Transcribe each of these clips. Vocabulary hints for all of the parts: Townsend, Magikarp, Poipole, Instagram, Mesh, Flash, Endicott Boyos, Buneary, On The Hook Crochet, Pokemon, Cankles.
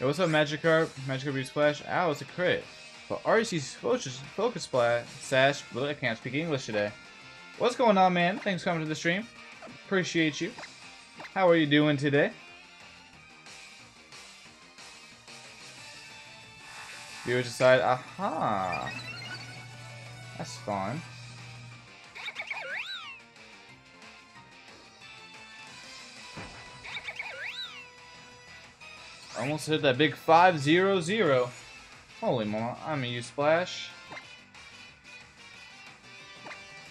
Yo, what's up, Magikarp? Magikarp use Flash. Ow, it's a crit. But RC's focus fly. Sash, I can't speak English today. What's going on, man? Thanks for coming to the stream. Appreciate you. How are you doing today? Viewers decide, aha. That's fun. Almost hit that big 5-0-0. Holy moly, I'm gonna use Splash.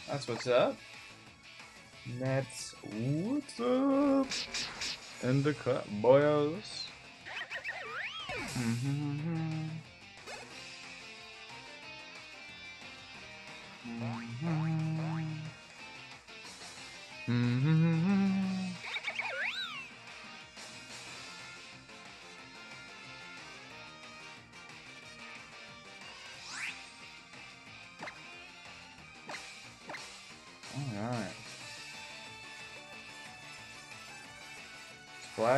That's what's up. That's what's up. Endicott Boyos.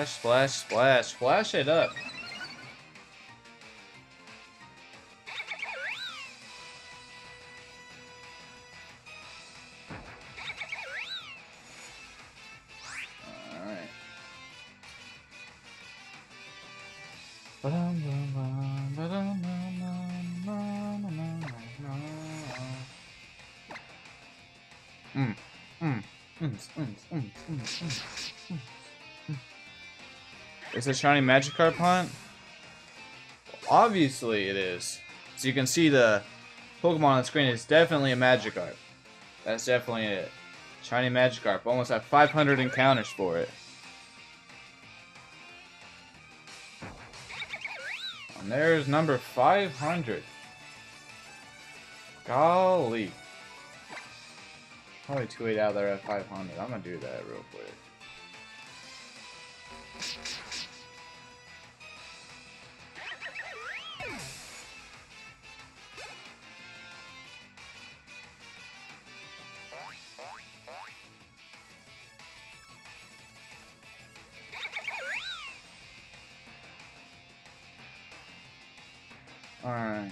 Splash, splash, splash, splash it up. Alright. It's a shiny Magikarp hunt? Well, obviously it is. So you can see the Pokemon on the screen is definitely a Magikarp. That's definitely it. Shiny Magikarp. Almost at 500 encounters for it. And there's number 500. Golly. Probably 2-8 out there at 500. I'm gonna do that real quick. Alright.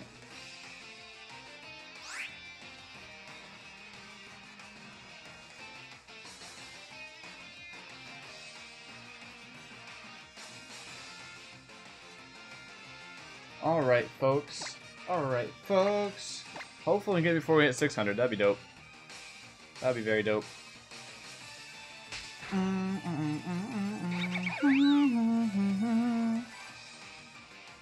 Alright, folks. Alright, folks. Hopefully we can get it before we hit 600. That'd be dope. That'd be very dope.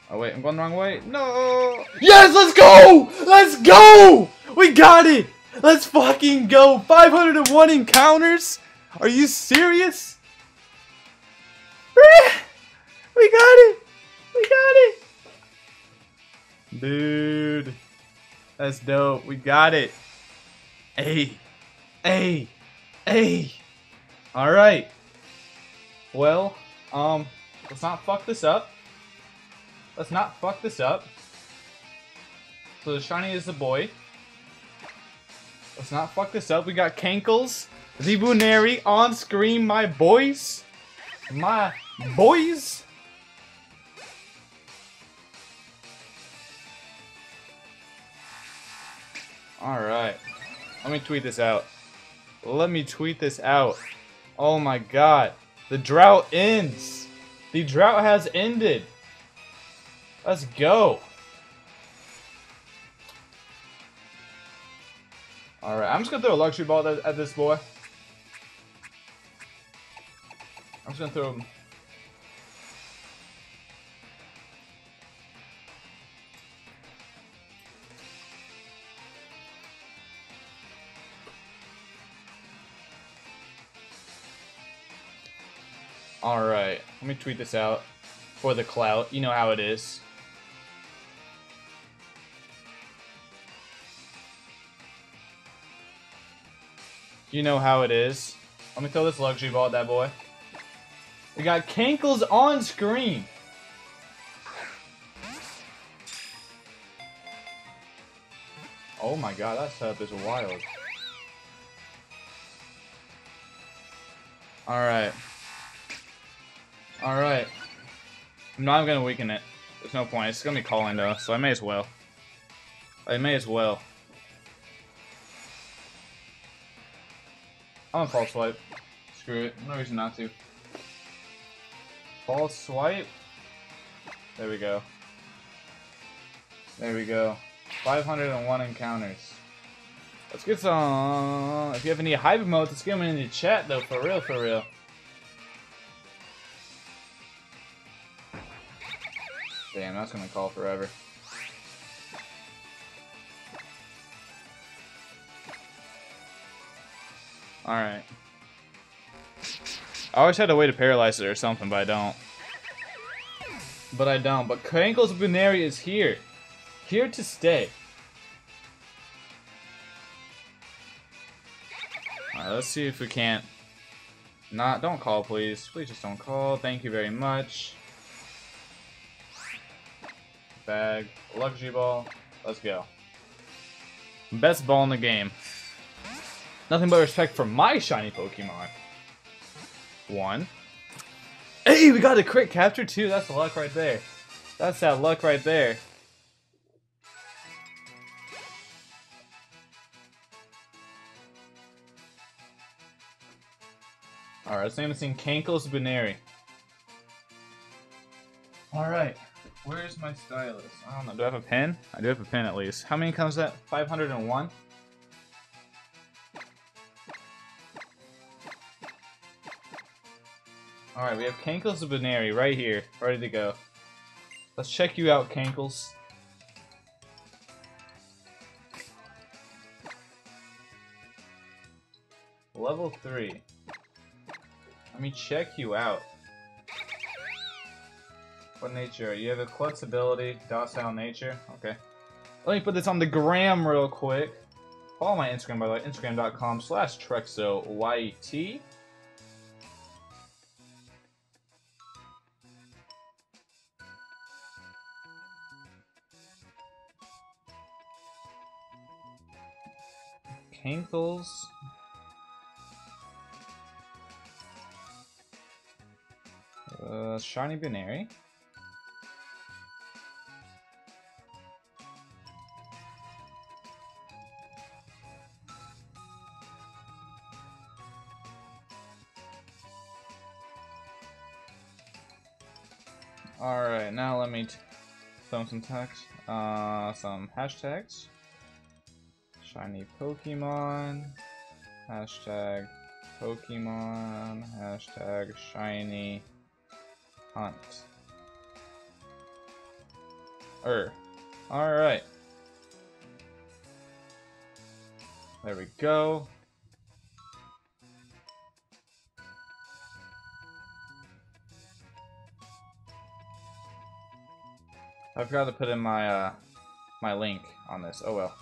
Oh wait, I'm going the wrong way. No! Yes, let's go! Let's go! We got it! Let's fucking go! 501 encounters? Are you serious? We got it! We got it! Dude. That's dope. We got it. Hey. Hey. Hey. Alright. Well, let's not fuck this up. Let's not fuck this up. So the shiny is the boy. Let's not fuck this up. We got Cankles, the Buneary on screen, my boys. My boys. Alright. Let me tweet this out. Let me tweet this out. Oh my god. The drought ends. The drought has ended. Let's go. Alright, I'm just going to throw a luxury ball at this boy. I'm just going to throw him. Alright, let me tweet this out for the clout. You know how it is. You know how it is. Let me throw this luxury ball at that boy. We got Cankles on screen. Oh my god, that setup is wild. Alright. Alright. I'm not going to weaken it. There's no point. It's going to be calling though, so I may as well. I may as well. I'm going to False Swipe. Screw it. No reason not to. False Swipe. There we go. There we go. 501 encounters. Let's get some. If you have any hype emotes, let's get them in the chat though, for real, for real. Damn, that's gonna call forever. Alright. I always had a way to paralyze it or something, but I don't. But I don't. But Cankles Buneary is here. Here to stay. Alright, let's see if we can't. Not, don't call, please. Please just don't call. Thank you very much. Bag. Luxury ball. Let's go. Best ball in the game. Nothing but respect for my shiny Pokemon. One. Hey, we got a crit capture too. That's luck right there. That's that luck right there. Alright, let's name this thing Cankles Buneary. Alright, where's my stylus? I don't know, do I have a pen? I do have a pen at least. How many comes that? 501? Alright, we have Cankles Buneary right here, ready to go. Let's check you out, Cankles. Level 3. Let me check you out. What nature? You have a klutz ability, docile nature. Okay. Let me put this on the gram real quick. Follow my Instagram by the way, Instagram.com/Trexoyt. Cankles. Shiny Buneary. Alright, now let me throw some text, some hashtags. Shiny Pokemon, hashtag Pokemon, hashtag shiny hunt. Alright. There we go. I forgot to put in my my link on this. Oh well.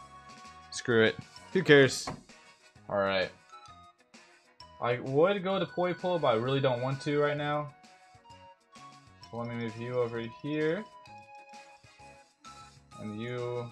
Screw it. Who cares? Alright. I would go to Poipole, but I really don't want to right now. Let me move you over here, and you